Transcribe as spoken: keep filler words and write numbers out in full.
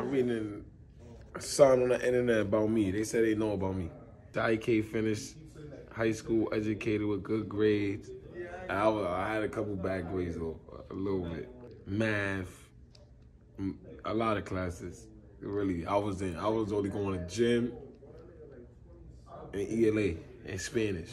I'm reading a sign on the internet about me. They said they know about me. Sha Ek finished high school, educated with good grades. I, was, I had a couple bad grades, though, a little bit. Math, a lot of classes. Really, I was in. I was only going to gym and E L A and Spanish.